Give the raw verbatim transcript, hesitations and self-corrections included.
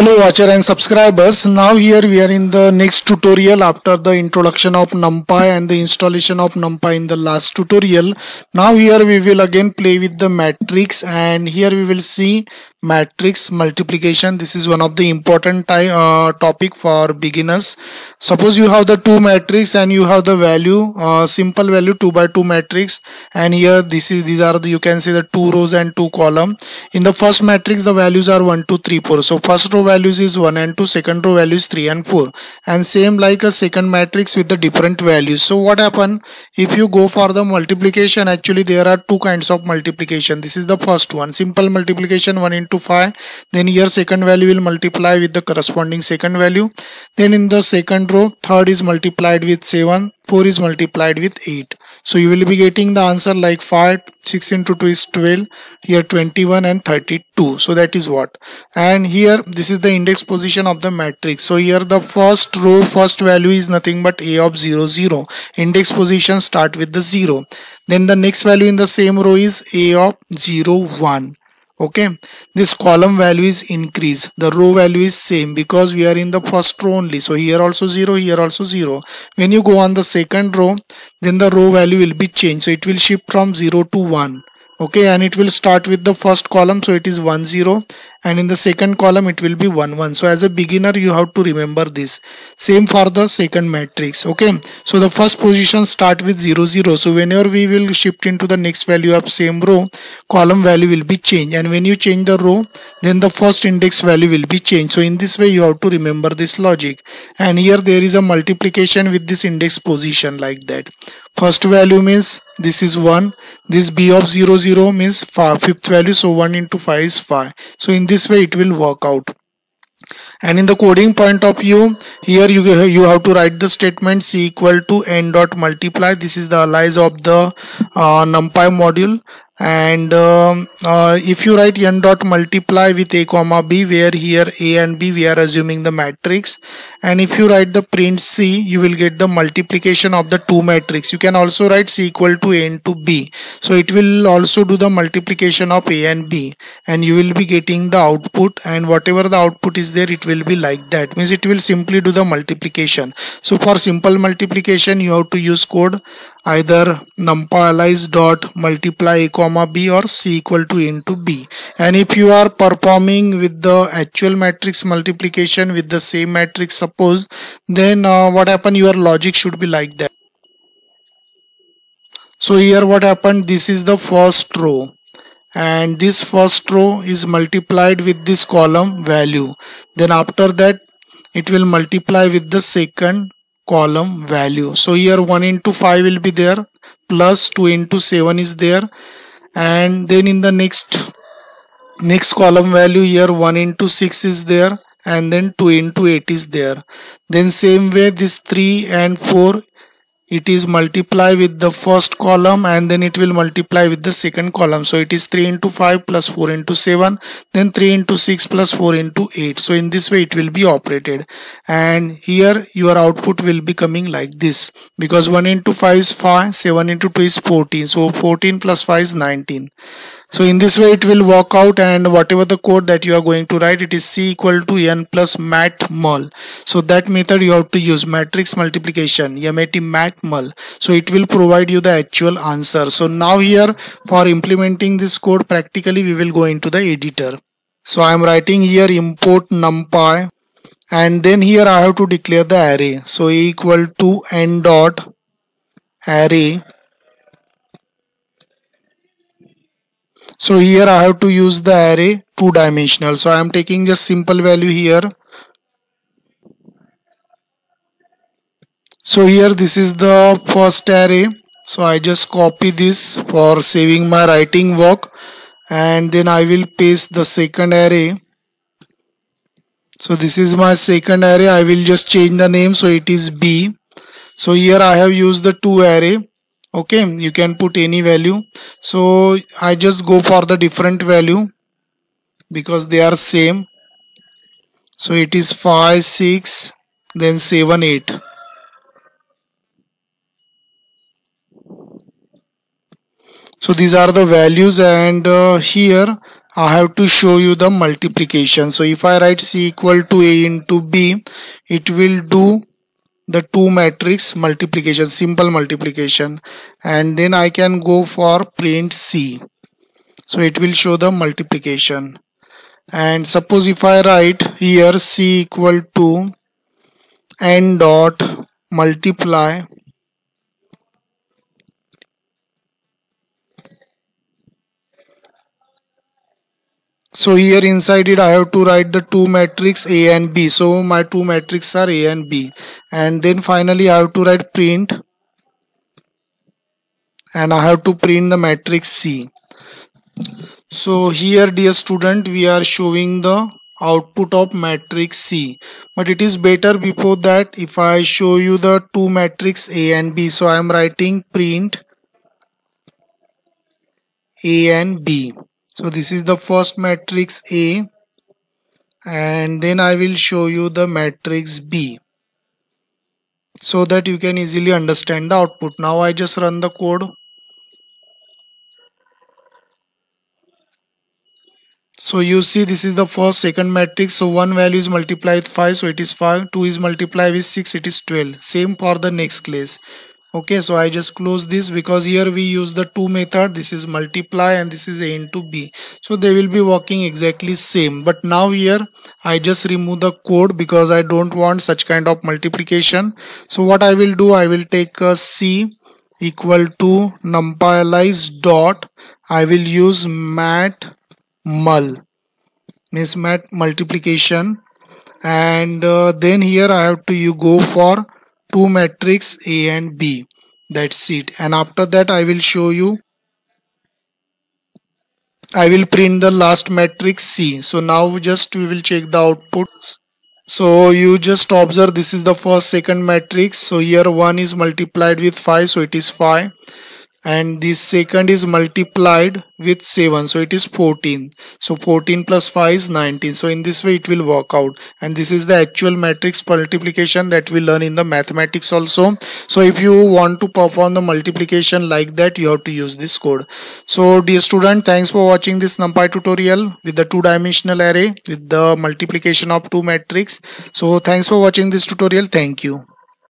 Hello watcher and subscribers. Now here we are in the next tutorial after the introduction of NumPy and the installation of NumPy in the last tutorial. Now here we will again play with the matrix, and here we will see matrix multiplication. This is one of the important uh, topic for beginners. Suppose you have the two matrix and you have the value uh, simple value two by two matrix, and here this is these are the, you can see the two rows and two column. In the first matrix the values are one two three four, so first row values is one and two, second row values three and four, and same like a second matrix with the different values. So what happen if you go for the multiplication? Actually there are two kinds of multiplication. This is the first one, simple multiplication, one into five, then here second value will multiply with the corresponding second value, then in the second row third is multiplied with seven, four is multiplied with eight, so you will be getting the answer like five, six into two is twelve, here twenty-one and thirty-two. So that is what, and here this is the index position of the matrix. So here the first row first value is nothing but a of zero zero, index position start with the zero, then the next value in the same row is a of zero one. Okay, this column value is increased, the row value is same because we are in the first row only, so here also zero, here also zero. When you go on the second row, then the row value will be changed, so it will shift from zero to one. Okay, and it will start with the first column, so it is one zero, and in the second column it will be one one. So as a beginner you have to remember this. Same for the second matrix. Okay, so the first position start with zero zero, so whenever we will shift into the next value of same row, column value will be changed, and when you change the row then the first index value will be changed. So in this way you have to remember this logic, and here there is a multiplication with this index position like that. First value means this is one, this b of zero zero means fifth value, so one into five is five. So in this way it will work out. And in the coding point of view, here you you have to write the statement c equal to n dot multiply. This is the alias of the uh, NumPy module, and um, uh, if you write n dot multiply with a comma b, where here a and b we are assuming the matrix, and if you write the print c, you will get the multiplication of the two matrix. You can also write c equal to a into b, so it will also do the multiplication of a and b, and you will be getting the output, and whatever the output is there it will be like that, means it will simply do the multiplication. So for simple multiplication you have to use code either NumPy alias dot multiply a comma b or c equal to a into b, and if you are performing with the actual matrix multiplication with the same matrix suppose, then uh, what happened, your logic should be like that. So here what happened, this is the first row, and this first row is multiplied with this column value, then after that it will multiply with the second column value. So here one into five will be there, plus two into seven is there, and then in the next next column value here one into six is there, and then two into eight is there. Then same way this three and four, it is multiply with the first column and then it will multiply with the second column, so it is three into five plus four into seven, then three into six plus four into eight. So in this way it will be operated, and here your output will be coming like this, because one into five is five, seven into two is fourteen, so fourteen plus five is nineteen. So in this way it will work out, and whatever the code that you are going to write, it is c equal to n plus matmul. So that method you have to use, matrix multiplication, mat matmul. So it will provide you the actual answer. So now here for implementing this code practically we will go into the editor. So I am writing here import NumPy, and then here I have to declare the array. So a equal to n dot array. So here I have to use the array two dimensional, so I am taking just simple value here. So here this is the first array, so I just copy this for saving my writing work, and then I will paste the second array. So this is my second array, I will just change the name, so it is b. So here I have used the two array. Okay, you can put any value, so I just go for the different value because they are same, so it is five, six, then seven, eight. So these are the values, and uh, here I have to show you the multiplication. So if I write C equal to A into B, it will do the two matrix multiplication, simple multiplication, and then I can go for print C. So it will show the multiplication. And suppose if I write here C equal to N dot multiply . So here inside it I have to write the two matrix A and B. So my two matrix are A and B. And then finally I have to write print. And I have to print the matrix C. So here, dear student, we are showing the output of matrix C. But it is better before that if I show you the two matrix A and B. So I am writing print A and B. So this is the first matrix A, and then I will show you the matrix B so that you can easily understand the output. Now I just run the code. So you see this is the first, second matrix. So one value is multiplied with five, so it is five. two is multiplied with six, it is twelve. Same for the next case. Okay, so I just close this because here we use the two method. This is multiply and this is A into B. So they will be working exactly same. But now here I just remove the code because I don't want such kind of multiplication. So what I will do, I will take a C equal to numpyalize dot. I will use matmul, means mat multiplication. And uh, then here I have to you go for two matrix A and B. That's it. And after that I will show you, I will print the last matrix C. So now just we will check the output. So you just observe this is the first, second matrix. So here one is multiplied with five, so it is five. And this second is multiplied with seven, so it is fourteen. So fourteen plus five is nineteen. So in this way it will work out. And this is the actual matrix multiplication that we learn in the mathematics also. So if you want to perform the multiplication like that, you have to use this code. So dear student, thanks for watching this NumPy tutorial with the two-dimensional array with the multiplication of two matrix. So thanks for watching this tutorial. Thank you.